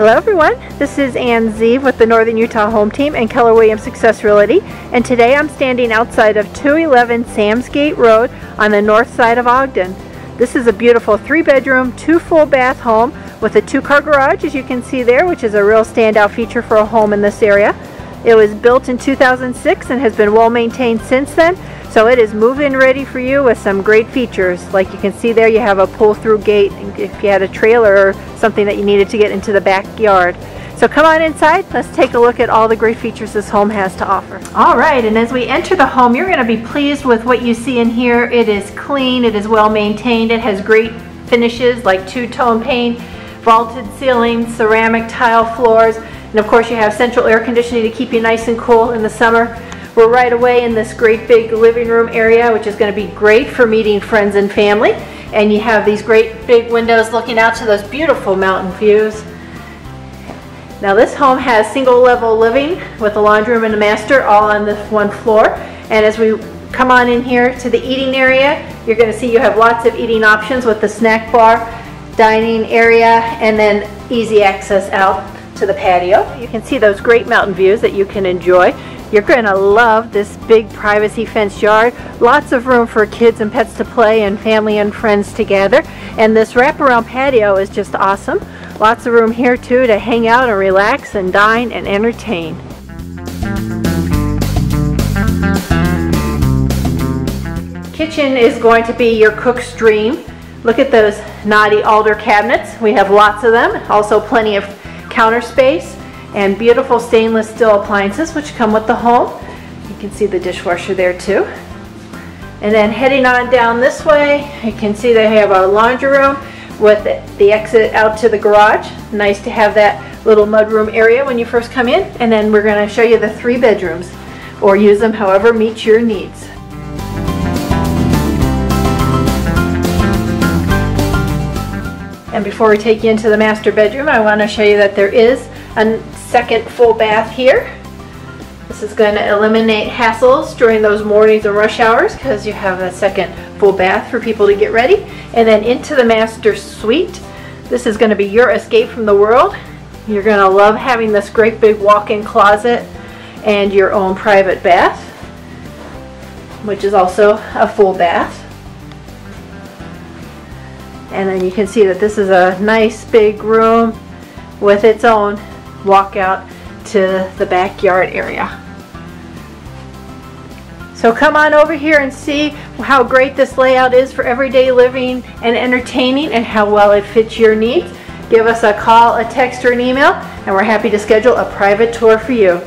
Hello everyone, this is Ann Z with the Northern Utah Home Team and Keller Williams Success Realty, and today I'm standing outside of 211 Sam's Gate Road on the north side of Ogden. This is a beautiful 3-bedroom, 2 full-bath home with a 2-car garage, as you can see there, which is a real standout feature for a home in this area. It was built in 2006 and has been well maintained since then, so it is move-in ready for you with some great features. Like you can see there, you have a pull-through gate if you had a trailer or something that you needed to get into the backyard. So come on inside, let's take a look at all the great features this home has to offer. All right, and as we enter the home, you're going to be pleased with what you see in here. It is clean, it is well maintained, it has great finishes like 2-tone paint, vaulted ceilings, ceramic tile floors, and of course you have central air conditioning to keep you nice and cool in the summer. We're right away in this great big living room area, which is going to be great for meeting friends and family. And you have these great big windows looking out to those beautiful mountain views. Now this home has single level living with a laundry room and a master all on this one floor. And as we come on in here to the eating area, you're going to see you have lots of eating options with the snack bar, dining area, and then easy access out to the patio. You can see those great mountain views that you can enjoy. You're going to love this big privacy fenced yard. Lots of room for kids and pets to play and family and friends to gather. And this wraparound patio is just awesome. Lots of room here too to hang out and relax and dine and entertain. Kitchen is going to be your cook's dream. Look at those knotty alder cabinets. We have lots of them. Also plenty of counter space and beautiful stainless steel appliances which come with the home. You can see the dishwasher there too. And then heading on down this way, you can see they have a laundry room with the exit out to the garage. Nice to have that little mudroom area when you first come in. And then we're going to show you the 3 bedrooms, or use them however meets your needs. And before we take you into the master bedroom, I want to show you that there is a second full bath here. This is going to eliminate hassles during those mornings and rush hours because you have a second full bath for people to get ready. And then into the master suite. This is going to be your escape from the world. You're going to love having this great big walk-in closet and your own private bath, which is also a full bath. And then you can see that this is a nice big room with its own walk out to the backyard area. So come on over here and see how great this layout is for everyday living and entertaining and how well it fits your needs. Give us a call, a text, or an email, and we're happy to schedule a private tour for you.